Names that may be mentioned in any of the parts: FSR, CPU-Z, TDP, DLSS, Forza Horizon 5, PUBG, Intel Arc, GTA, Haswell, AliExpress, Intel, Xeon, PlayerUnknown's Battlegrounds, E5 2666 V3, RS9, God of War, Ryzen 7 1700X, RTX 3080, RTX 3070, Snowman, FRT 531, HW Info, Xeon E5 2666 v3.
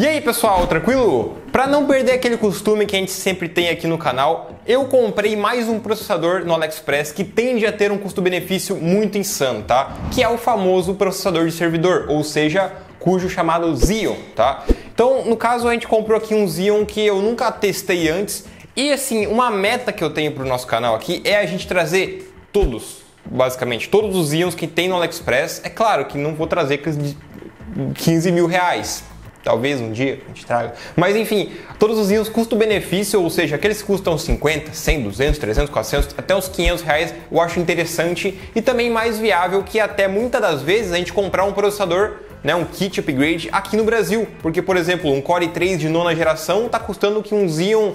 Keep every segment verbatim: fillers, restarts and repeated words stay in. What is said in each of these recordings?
E aí pessoal, tranquilo? Para não perder aquele costume que a gente sempre tem aqui no canal, eu comprei mais um processador no AliExpress que tende a ter um custo-benefício muito insano, tá? Que é o famoso processador de servidor, ou seja, cujo chamado Xeon, tá? Então, no caso, a gente comprou aqui um Xeon que eu nunca testei antes e, assim, uma meta que eu tenho para o nosso canal aqui é a gente trazer todos, basicamente, todos os Xeons que tem no AliExpress. É claro que não vou trazer quinze mil reais. Talvez um dia a gente traga. Mas enfim, todos os Xeons custo-benefício, ou seja, aqueles que custam cinquenta, cem, duzentos, trezentos, quatrocentos, até uns quinhentos reais, eu acho interessante e também mais viável que até muitas das vezes a gente comprar um processador, né, um kit upgrade aqui no Brasil. Porque, por exemplo, um Core i três de nona geração tá custando que um Xeon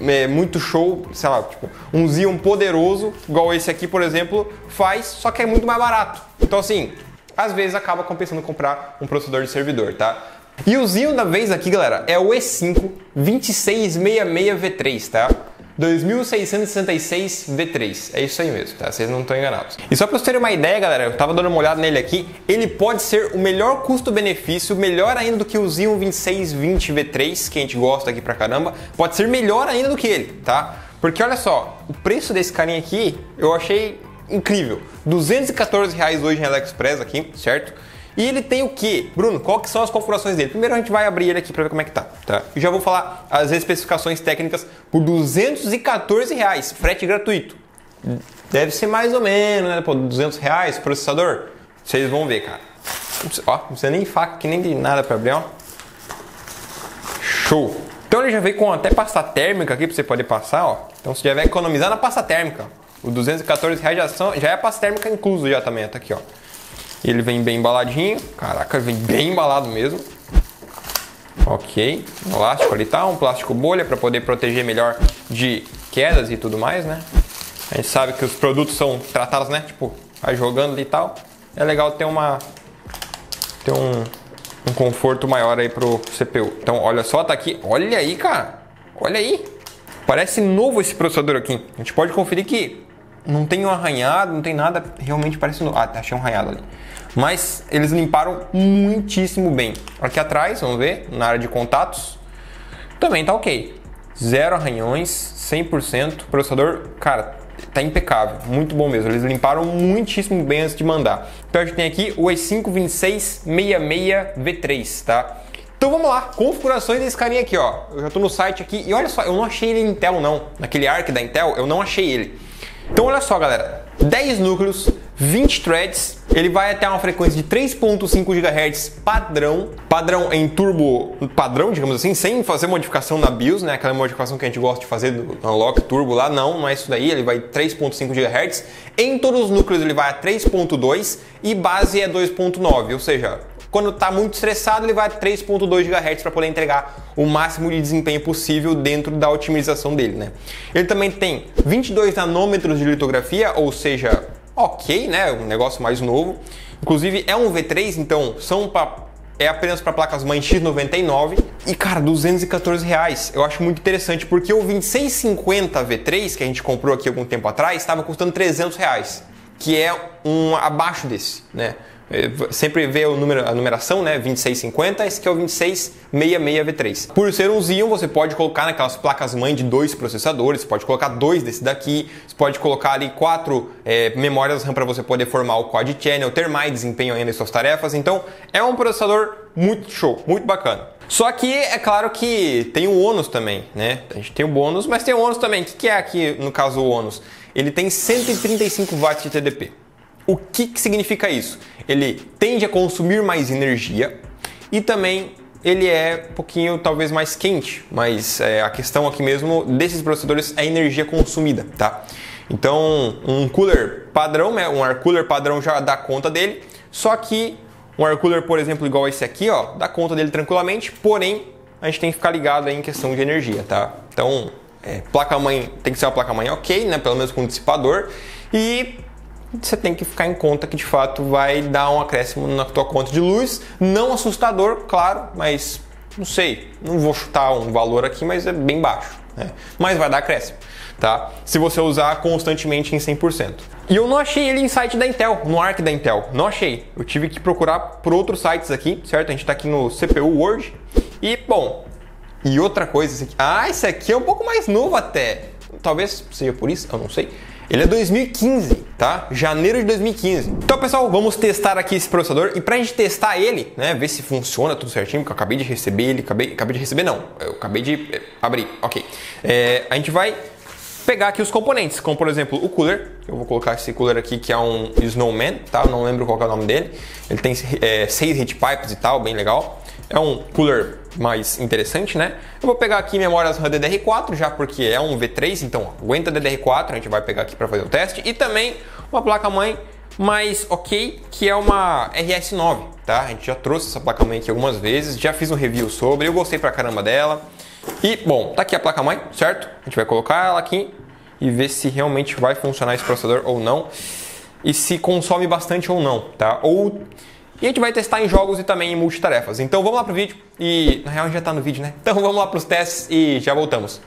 é, muito show, sei lá, tipo, um Xeon poderoso, igual esse aqui, por exemplo, faz, só que é muito mais barato. Então assim, às vezes acaba compensando comprar um processador de servidor, tá? E o Xeon da vez aqui, galera, é o E cinco vinte e seis sessenta e seis V três, tá? dois mil seiscentos e sessenta e seis V três, é isso aí mesmo, tá? Vocês não estão enganados. E só pra vocês terem uma ideia, galera, eu tava dando uma olhada nele aqui, ele pode ser o melhor custo-benefício, melhor ainda do que o Xeon vinte e seis vinte V três, que a gente gosta aqui pra caramba, pode ser melhor ainda do que ele, tá? Porque olha só, o preço desse carinha aqui, eu achei incrível, duzentos e quatorze reais hoje em AliExpress aqui, certo? E ele tem o que? Bruno, qual que são as configurações dele? Primeiro a gente vai abrir ele aqui para ver como é que tá, tá? E já vou falar as especificações técnicas por duzentos e quatorze reais, frete gratuito. Deve ser mais ou menos, né? Pô, duzentos reais, processador. Vocês vão ver, cara. Ó, não precisa nem faca, que nem de nada para abrir, ó. Show! Então ele já veio com até pasta térmica aqui para você poder passar, ó. Então você já vai economizar na pasta térmica. O duzentos e quatorze reais já, são, já é a pasta térmica incluso já também, tá aqui, ó. Ele vem bem embaladinho, caraca, vem bem embalado mesmo. Ok, um elástico ali tá, um plástico bolha para poder proteger melhor de quedas e tudo mais, né? A gente sabe que os produtos são tratados, né? Tipo, vai jogando ali e tal. É legal ter uma, ter um, um conforto maior aí pro C P U. Então, olha só, tá aqui, olha aí, cara, olha aí. Parece novo esse processador aqui. A gente pode conferir que não tem um arranhado, não tem nada, realmente parece novo. Ah, achei um arranhado ali. Mas eles limparam muitíssimo bem. Aqui atrás, vamos ver, na área de contatos, também tá ok. Zero arranhões, cem por cento. Processador, cara, tá impecável. Muito bom mesmo. Eles limparam muitíssimo bem antes de mandar. Então a gente tem aqui o E cinco vinte e seis sessenta e seis V três, tá? Então vamos lá, configurações desse carinha aqui, ó. Eu já tô no site aqui e olha só, eu não achei ele Intel não. Naquele Arc da Intel, eu não achei ele. Então olha só, galera, dez núcleos, vinte threads, ele vai até uma frequência de três ponto cinco gigahertz padrão, padrão em turbo, padrão, digamos assim, sem fazer modificação na BIOS, né, aquela modificação que a gente gosta de fazer do unlock turbo lá, não, não é isso daí, ele vai três ponto cinco gigahertz, em todos os núcleos ele vai a três ponto dois e base é dois ponto nove, ou seja, quando está muito estressado, ele vai a três ponto dois gigahertz para poder entregar o máximo de desempenho possível dentro da otimização dele, né? Ele também tem vinte e dois nanômetros de litografia, ou seja, ok, né? Um negócio mais novo. Inclusive é um V três, então são pra, é apenas para placas-mãe X noventa e nove. E cara, duzentos e quatorze reais. Eu acho muito interessante, porque o vinte e seis cinquenta V três, que a gente comprou aqui algum tempo atrás, estava custando trezentos reais, que é um abaixo desse, né? Sempre vê o número, a numeração, né? vinte e seis cinquenta, esse que é o vinte e seis sessenta e seis V três. Por ser um Xeon, você pode colocar naquelas placas-mãe de dois processadores, você pode colocar dois desse daqui, você pode colocar ali quatro é, memórias RAM para você poder formar o quad channel, ter mais desempenho ainda em suas tarefas. Então, é um processador muito show, muito bacana. Só que é claro que tem o ônus também, né? A gente tem o bônus, mas tem o ônus também. O que é aqui, no caso, o ônus? Ele tem cento e trinta e cinco watts de T D P. O que, que significa isso? Ele tende a consumir mais energia e também ele é um pouquinho talvez mais quente, mas é, a questão aqui mesmo desses processadores é a energia consumida, tá? Então um cooler padrão, né, um air cooler padrão já dá conta dele, só que um air cooler, por exemplo, igual esse aqui, ó, dá conta dele tranquilamente, porém a gente tem que ficar ligado aí em questão de energia, tá? Então é, placa-mãe tem que ser uma placa-mãe ok, né, pelo menos com um dissipador, e você tem que ficar em conta que de fato vai dar um acréscimo na tua conta de luz. Não assustador, claro, mas não sei, não vou chutar um valor aqui, mas é bem baixo, né? Mas vai dar acréscimo, tá? Se você usar constantemente em cem por cento. E eu não achei ele em site da Intel, no Arc da Intel, não achei. Eu tive que procurar por outros sites aqui, certo? A gente tá aqui no C P U World E, bom, e outra coisa, esse aqui, ah, esse aqui é um pouco mais novo até, talvez seja por isso, eu não sei. Ele é dois mil e quinze, tá? Janeiro de dois mil e quinze. Então, pessoal, vamos testar aqui esse processador. E pra gente testar ele, né, ver se funciona tudo certinho, porque eu acabei de receber ele, acabei, acabei de receber não, eu acabei de é, abrir, ok. É, a gente vai pegar aqui os componentes, como por exemplo o cooler. Eu vou colocar esse cooler aqui que é um Snowman, tá? Eu não lembro qual é o nome dele. Ele tem é, seis heat pipes e tal, bem legal. É um cooler mais interessante, né? Eu vou pegar aqui memórias RAM D D R quatro, já porque é um V três, então aguenta D D R quatro, a gente vai pegar aqui para fazer o teste. E também uma placa-mãe mais ok, que é uma R S nove, tá? A gente já trouxe essa placa-mãe aqui algumas vezes, já fiz um review sobre, eu gostei pra caramba dela. E, bom, tá aqui a placa-mãe, certo? A gente vai colocar ela aqui e ver se realmente vai funcionar esse processador ou não. E se consome bastante ou não, tá? Ou... E a gente vai testar em jogos e também em multitarefas. Então vamos lá pro vídeo e... Na real já tá no vídeo, né? Então vamos lá pros testes e já voltamos.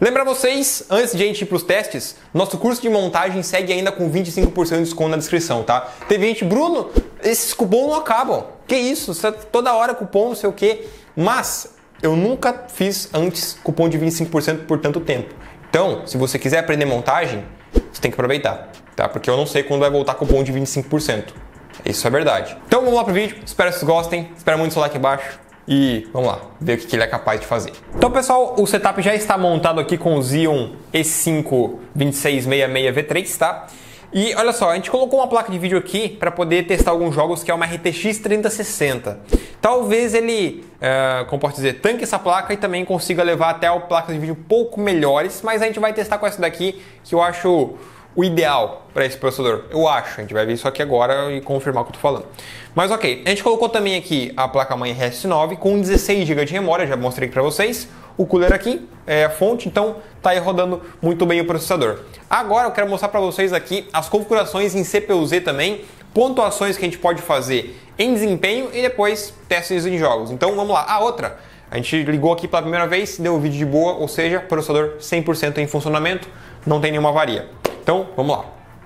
Lembrar vocês, antes de a gente ir pros testes, nosso curso de montagem segue ainda com vinte e cinco por cento de desconto na descrição, tá? Teve gente, Bruno, esses cupons não acabam. Que isso? Toda hora cupom, não sei o quê. Mas eu nunca fiz antes cupom de vinte e cinco por cento por tanto tempo. Então, se você quiser aprender montagem, você tem que aproveitar, tá? Porque eu não sei quando vai voltar cupom de vinte e cinco por cento. Isso é verdade. Então vamos lá pro vídeo, espero que vocês gostem, espero muito o seu like embaixo e vamos lá, ver o que ele é capaz de fazer. Então pessoal, o setup já está montado aqui com o Xeon E cinco vinte e seis sessenta e seis V três, tá? E olha só, a gente colocou uma placa de vídeo aqui para poder testar alguns jogos, que é uma R T X trinta sessenta. Talvez ele, uh, como posso dizer, tanque essa placa e também consiga levar até placas de vídeo um pouco melhores, mas a gente vai testar com essa daqui, que eu acho... o ideal para esse processador, eu acho. A gente vai ver isso aqui agora e confirmar o que eu tô falando. Mas ok, a gente colocou também aqui a placa-mãe R S nove com dezesseis gigas de memória, já mostrei aqui para vocês. O cooler aqui é a fonte, então tá aí rodando muito bem o processador. Agora eu quero mostrar para vocês aqui as configurações em C P U Z também, pontuações que a gente pode fazer em desempenho e depois testes em jogos. Então vamos lá. A outra, a gente ligou aqui pela primeira vez, deu um vídeo de boa, ou seja, processador cem por cento em funcionamento, não tem nenhuma avaria. Então, vamos lá.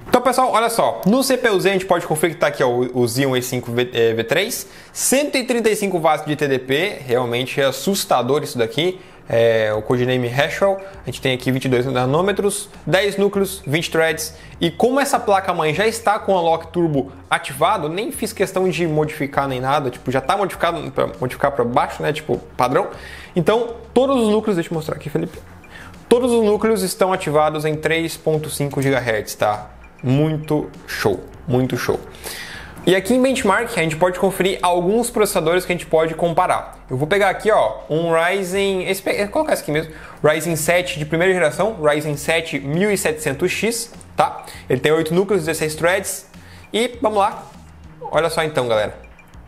Então, pessoal, olha só. No C P U Z a gente pode configurar aqui ó, o Xeon E cinco V três. cento e trinta e cinco watts de T D P. Realmente é assustador isso daqui. É, o codename Haswell. A gente tem aqui vinte e dois nanômetros, dez núcleos, vinte threads. E como essa placa-mãe já está com o Unlock Turbo ativado, nem fiz questão de modificar nem nada. Tipo, já está modificado para modificar para baixo, né? Tipo, padrão. Então, todos os núcleos... Deixa eu mostrar aqui, Felipe. Todos os núcleos estão ativados em três ponto cinco gigahertz, tá? Muito show, muito show. E aqui em Benchmark a gente pode conferir alguns processadores que a gente pode comparar. Eu vou pegar aqui ó, um Ryzen, esse, vou colocar esse aqui mesmo, Ryzen sete de primeira geração, Ryzen sete mil e setecentos X, tá? Ele tem oito núcleos, dezesseis threads e vamos lá. Olha só então galera,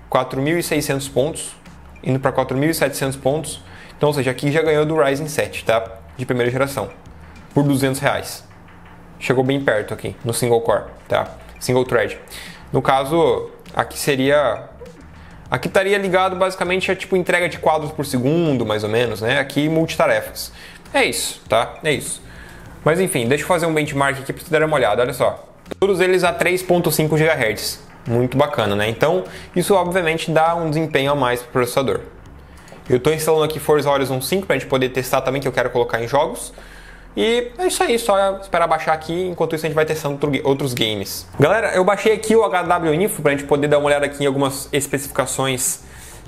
quatro mil e seiscentos pontos, indo para quatro mil e setecentos pontos, então ou seja, aqui já ganhou do Ryzen sete, tá? De primeira geração, por duzentos reais. Chegou bem perto aqui, no single core, tá? Single thread. No caso, aqui seria... Aqui estaria ligado basicamente a tipo entrega de quadros por segundo, mais ou menos, né? Aqui multitarefas. É isso, tá? É isso. Mas enfim, deixa eu fazer um benchmark aqui para vocês darem uma olhada, olha só. Todos eles a três ponto cinco gigahertz. Muito bacana, né? Então, isso obviamente dá um desempenho a mais para o processador. Eu estou instalando aqui Forza Horizon cinco para a gente poder testar também, que eu quero colocar em jogos. E é isso aí, só esperar baixar aqui, enquanto isso a gente vai testando outros games. Galera, eu baixei aqui o H W Info para a gente poder dar uma olhada aqui em algumas especificações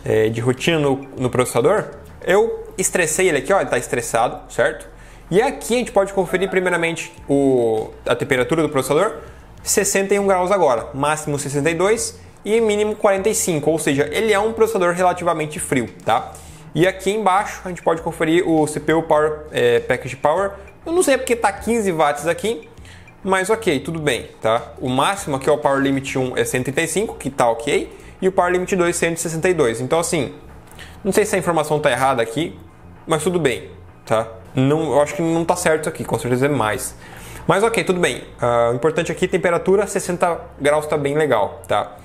é, de rotina no, no processador. Eu estressei ele aqui, ó, ele está estressado, certo? E aqui a gente pode conferir primeiramente o, a temperatura do processador, sessenta e um graus agora, máximo sessenta e dois e mínimo quarenta e cinco, ou seja, ele é um processador relativamente frio, tá? E aqui embaixo a gente pode conferir o C P U Power, é, Package Power. Eu não sei porque tá quinze watts aqui, mas ok, tudo bem, tá? O máximo aqui é o Power Limit um é cento e trinta e cinco, que tá ok, e o Power Limit dois é cento e sessenta e dois. Então assim, não sei se a informação tá errada aqui, mas tudo bem, tá? Não, eu acho que não tá certo isso aqui, com certeza é mais. Mas ok, tudo bem. Uh, o importante aqui, temperatura sessenta graus tá bem legal, tá?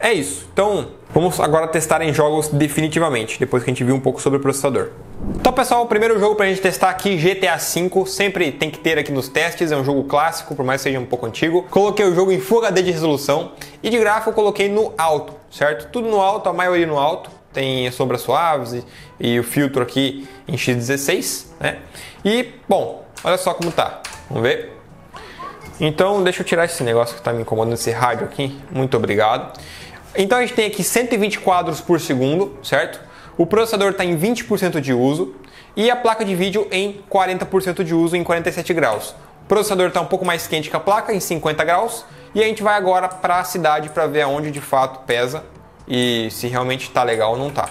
É isso, então vamos agora testar em jogos definitivamente, depois que a gente viu um pouco sobre o processador. Então pessoal, o primeiro jogo pra gente testar aqui, G T A cinco, sempre tem que ter aqui nos testes, é um jogo clássico, por mais que seja um pouco antigo. Coloquei o jogo em Full H D de resolução e de gráfico eu coloquei no alto, certo? Tudo no alto, a maioria no alto, tem sobras suaves e, e o filtro aqui em X dezesseis, né? E, bom, olha só como tá. Vamos ver? Então, deixa eu tirar esse negócio que está me incomodando, esse rádio aqui. Muito obrigado. Então, a gente tem aqui cento e vinte quadros por segundo, certo? O processador está em vinte por cento de uso e a placa de vídeo em quarenta por cento de uso, em quarenta e sete graus. O processador está um pouco mais quente que a placa, em cinquenta graus. E a gente vai agora para a cidade para ver aonde de fato pesa e se realmente está legal ou não tá.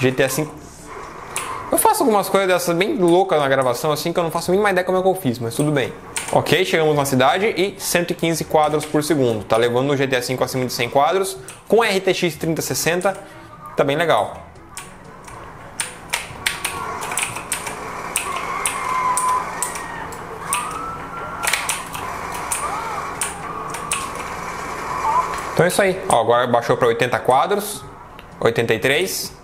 G T A cinco. Eu faço algumas coisas dessas bem loucas na gravação, assim, que eu não faço nem mais ideia como é que eu fiz, mas tudo bem. Ok, chegamos na cidade e cento e quinze quadros por segundo. Tá levando o G T A cinco acima de cem quadros. Com a R T X trinta sessenta, tá bem legal. Então é isso aí. Ó, agora baixou para oitenta quadros. oitenta e três.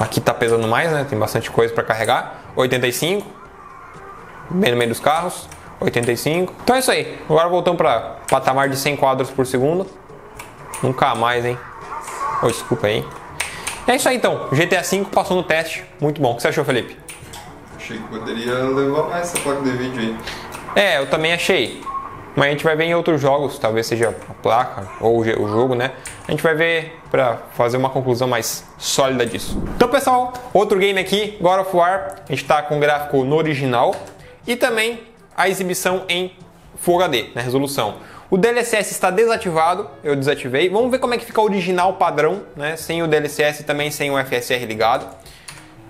Aqui tá pesando mais, né? Tem bastante coisa para carregar. oitenta e cinco. Bem no meio dos carros, oitenta e cinco. Então é isso aí, agora voltamos para patamar de cem quadros por segundo. Nunca mais, hein? Oh, desculpa aí. É isso aí então, G T A cinco passou no teste, muito bom. O que você achou, Felipe? Achei que poderia levar mais essa placa de vídeo aí. É, eu também achei. Mas a gente vai ver em outros jogos, talvez seja a placa ou o jogo, né? A gente vai ver para fazer uma conclusão mais sólida disso. Então pessoal, outro game aqui, God of War. A gente está com o gráfico no original. E também a exibição em Full H D, na resolução. O D L S S está desativado, eu desativei. Vamos ver como é que fica o original padrão, né? Sem o D L S S e também sem o F S R ligado.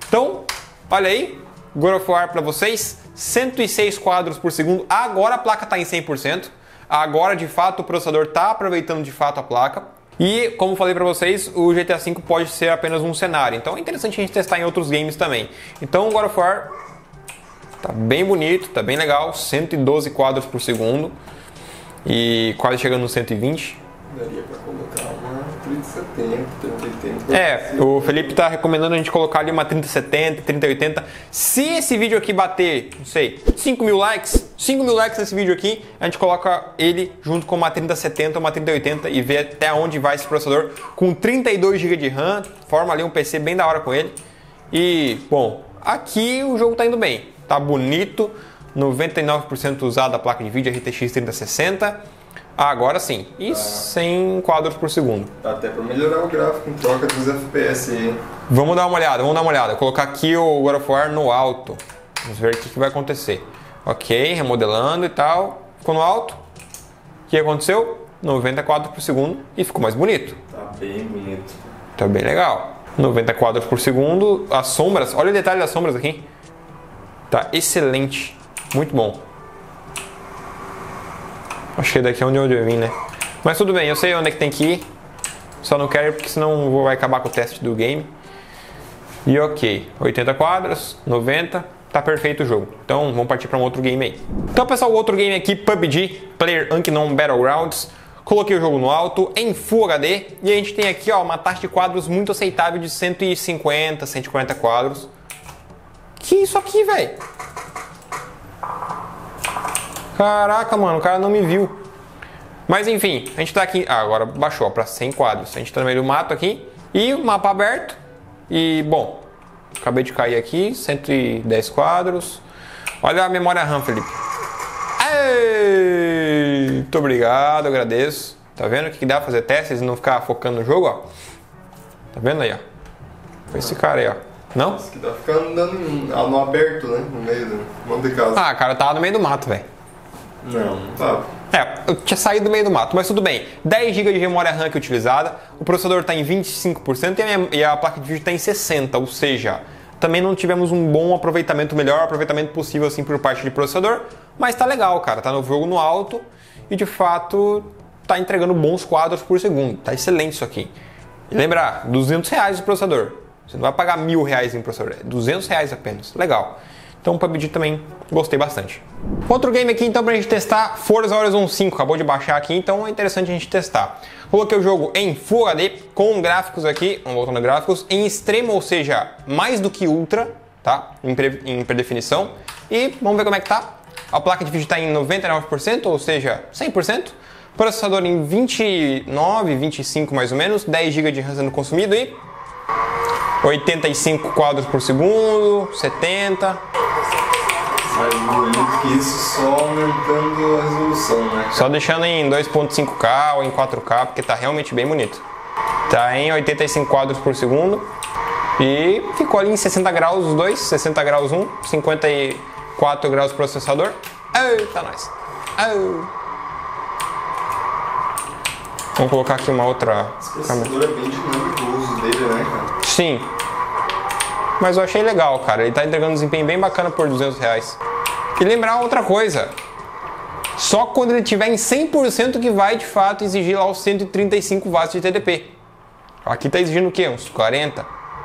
Então, olha aí, God of War para vocês, cento e seis quadros por segundo. Agora a placa está em cem por cento. Agora, de fato, o processador está aproveitando de fato a placa. E, como falei para vocês, o G T A cinco pode ser apenas um cenário. Então é interessante a gente testar em outros games também. Então, God of War... tá bem bonito, tá bem legal, cento e doze quadros por segundo e quase chegando no cento e vinte. Daria pra colocar uma trinta e setenta, trinta e oitenta. É, o Felipe tá recomendando a gente colocar ali uma trinta e setenta, trinta e oitenta. Se esse vídeo aqui bater, não sei, cinco mil likes, cinco mil likes nesse vídeo aqui, a gente coloca ele junto com uma trinta e setenta, uma trinta e oitenta e vê até onde vai esse processador com trinta e dois gigas de RAM, forma ali um P C bem da hora com ele. E, bom, aqui o jogo tá indo bem. Tá bonito, noventa e nove por cento usada a placa de vídeo R T X trinta sessenta. Ah, agora sim, e tá. cem quadros por segundo. Tá até para melhorar o gráfico em troca dos F P S. Hein? Vamos dar uma olhada, vamos dar uma olhada. Vou colocar aqui o God of War no alto. Vamos ver o que, que vai acontecer. Ok, remodelando e tal. Ficou no alto. O que aconteceu? noventa quadros por segundo e ficou mais bonito. Tá bem bonito. Tá bem legal. noventa quadros por segundo. As sombras, olha o detalhe das sombras aqui. Tá excelente, muito bom. Acho que daqui é onde eu vim, né? Mas tudo bem, eu sei onde é que tem que ir. Só não quero porque senão vai acabar com o teste do game. E ok, oitenta quadros, noventa, tá perfeito o jogo. Então vamos partir para um outro game aí. Então pessoal, o outro game aqui, P U B G, PlayerUnknown's Battlegrounds. Coloquei o jogo no alto, em Full H D. E a gente tem aqui, ó, uma taxa de quadros muito aceitável de cento e cinquenta, cento e quarenta quadros. Que isso aqui, velho? Caraca, mano, o cara não me viu. Mas enfim, a gente tá aqui... Ah, agora baixou para cem quadros. A gente tá no meio do mato aqui. E o mapa aberto. E, bom, acabei de cair aqui. cento e dez quadros. Olha a memória RAM, Felipe. Ei, muito obrigado, agradeço. Tá vendo o que dá pra fazer testes e não ficar focando no jogo, ó? Tá vendo aí, ó? Foi esse cara aí, ó. Não? Isso que tá ficando andando no aberto, né? No meio do monte de casa. Ah, cara, eu tava no meio do mato, velho. Não, não tava. É, eu tinha saído do meio do mato, mas tudo bem. dez gigas de memória RAM que utilizada, o processador tá em vinte e cinco por cento e a, minha, e a placa de vídeo tá em sessenta por cento, ou seja, também não tivemos um bom aproveitamento, melhor aproveitamento possível, assim, por parte de processador, mas tá legal, cara. Tá no jogo no alto e, de fato, tá entregando bons quadros por segundo. Tá excelente isso aqui. E lembrar, duzentos reais o processador. Você não vai pagar mil reais em processador, é duzentos reais apenas. Legal. Então o P U B G também gostei bastante. Outro game aqui então pra gente testar, Forza Horizon cinco. Acabou de baixar aqui, então é interessante a gente testar. Coloquei o jogo em Full H D, com gráficos aqui, vamos voltando a gráficos, em extremo, ou seja, mais do que ultra, tá? Em, pre, em predefinição. E vamos ver como é que tá. A placa de vídeo tá em noventa e nove por cento, ou seja, cem por cento. Processador em vinte e nove, vinte e cinco mais ou menos, dez gigas de RAM sendo consumido e oitenta e cinco quadros por segundo, setenta. Mas menos que isso, só aumentando a resolução, né? Só deixando em dois ponto cinco K ou em quatro K, porque tá realmente bem bonito. Tá em oitenta e cinco quadros por segundo e ficou ali em sessenta graus os dois, sessenta graus um, cinquenta e quatro graus processador. Eita, nós! Nice. Vamos colocar aqui uma outra câmera. É bem dinâmico o uso dele, né, cara? Sim. Mas eu achei legal, cara. Ele tá entregando um desempenho bem bacana por duzentos reais. E lembrar outra coisa. Só quando ele tiver em cem por cento que vai, de fato, exigir lá os cento e trinta e cinco watts de T D P. Aqui tá exigindo o quê? Uns quarenta?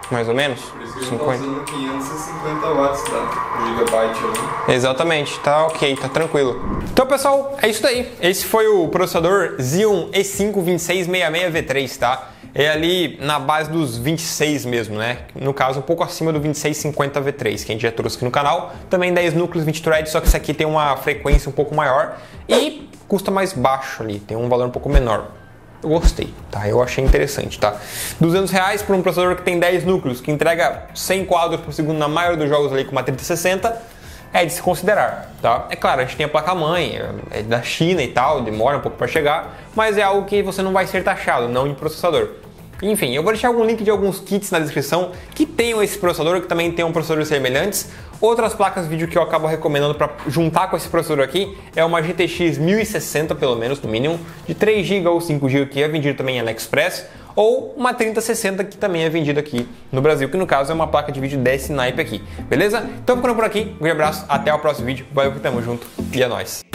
Mais ou menos? Por isso que cinquenta. Ele tá usando quinhentos e cinquenta watts, tá? Um gigabyte ali. Exatamente. Tá ok, tá tranquilo. Então, pessoal, é isso daí. Esse foi o processador Xeon E cinco vinte e seis sessenta e seis V três, tá? É ali na base dos vinte e seis mesmo, né? No caso, um pouco acima do vinte e seis cinquenta V três, que a gente já trouxe aqui no canal. Também dez núcleos, vinte threads, só que esse aqui tem uma frequência um pouco maior e custa mais baixo ali, tem um valor um pouco menor. Eu gostei, tá? Eu achei interessante, tá? duzentos reais por um processador que tem dez núcleos, que entrega cem quadros por segundo na maioria dos jogos ali com uma trinta sessenta. É de se considerar, tá? É claro, a gente tem a placa-mãe, é da China e tal, demora um pouco para chegar, mas é algo que você não vai ser taxado, não em processador. Enfim, eu vou deixar algum link de alguns kits na descrição que tenham esse processador, que também tenham processadores semelhantes. Outras placas vídeo que eu acabo recomendando para juntar com esse processador aqui é uma G T X mil e sessenta, pelo menos, no mínimo, de três gigas ou cinco gigas, que é vendido também em AliExpress, ou uma trinta sessenta, que também é vendida aqui no Brasil, que no caso é uma placa de vídeo desse naipe aqui, beleza? Então ficando por aqui, um grande abraço, até o próximo vídeo, valeu, que tamo junto e é nóis!